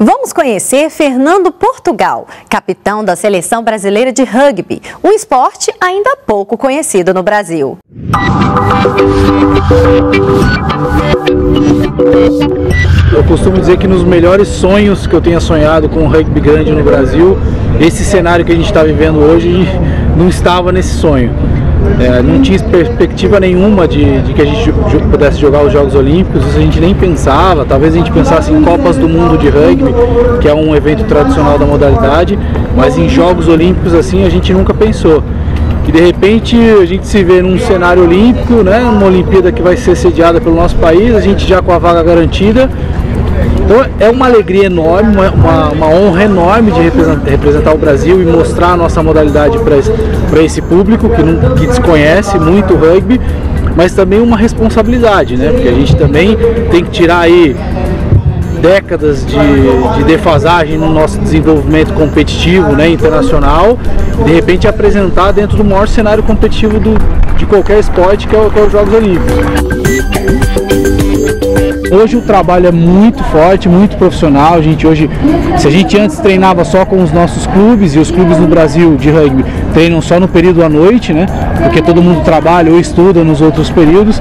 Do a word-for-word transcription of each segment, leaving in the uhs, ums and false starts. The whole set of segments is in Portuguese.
Vamos conhecer Fernando Portugal, capitão da seleção brasileira de rugby, um esporte ainda pouco conhecido no Brasil. Eu costumo dizer que nos melhores sonhos que eu tenha sonhado com o rugby grande no Brasil, esse cenário que a gente está vivendo hoje não estava nesse sonho. É, não tinha perspectiva nenhuma de, de que a gente pudesse jogar os Jogos Olímpicos, isso a gente nem pensava, talvez a gente pensasse em Copas do Mundo de Rugby, que é um evento tradicional da modalidade, mas em Jogos Olímpicos assim a gente nunca pensou. E de repente a gente se vê num cenário olímpico, né, uma Olimpíada que vai ser sediada pelo nosso país, a gente já com a vaga garantida. Então é uma alegria enorme, uma, uma honra enorme de representar o Brasil e mostrar a nossa modalidade para esse, esse público que, não, que desconhece muito o rugby, mas também uma responsabilidade, né? Porque a gente também tem que tirar aí décadas de, de defasagem no nosso desenvolvimento competitivo, né, internacional, e de repente apresentar dentro do maior cenário competitivo do, de qualquer esporte que é, o, que é os Jogos Olímpicos. Hoje o trabalho é muito forte, muito profissional. A gente hoje, se a gente antes treinava só com os nossos clubes, e os clubes no Brasil de rugby treinam só no período à noite, né? Porque todo mundo trabalha ou estuda nos outros períodos.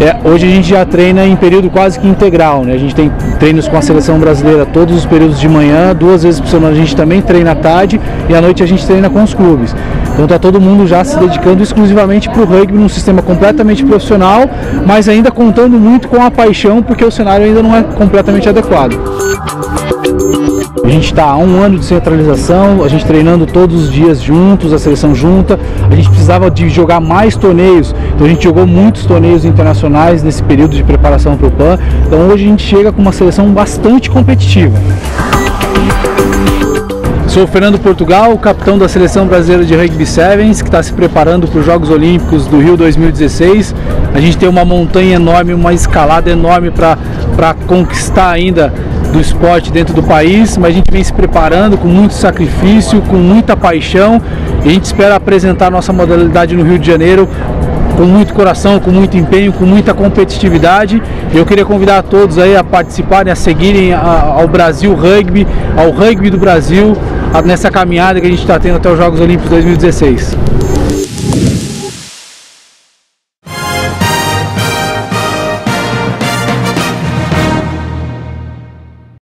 É, hoje a gente já treina em período quase que integral, né? A gente tem treinos com a seleção brasileira todos os períodos de manhã, duas vezes por semana a gente também treina à tarde e à noite a gente treina com os clubes. Então está todo mundo já se dedicando exclusivamente para o rugby num sistema completamente profissional, mas ainda contando muito com a paixão, porque o cenário ainda não é completamente adequado. A gente está há um ano de centralização, a gente treinando todos os dias juntos, a seleção junta. A gente precisava de jogar mais torneios, então a gente jogou muitos torneios internacionais nesse período de preparação para o Pan. Então hoje a gente chega com uma seleção bastante competitiva. Sou o Fernando Portugal, capitão da seleção brasileira de Rugby Sevens, que está se preparando para os Jogos Olímpicos do Rio dois mil e dezesseis. A gente tem uma montanha enorme, uma escalada enorme para conquistar ainda do esporte dentro do país, mas a gente vem se preparando com muito sacrifício, com muita paixão, e a gente espera apresentar nossa modalidade no Rio de Janeiro com muito coração, com muito empenho, com muita competitividade. Eu queria convidar a todos aí a participarem, a seguirem ao Brasil Rugby, ao rugby do Brasil, nessa caminhada que a gente está tendo até os Jogos Olímpicos dois mil e dezesseis.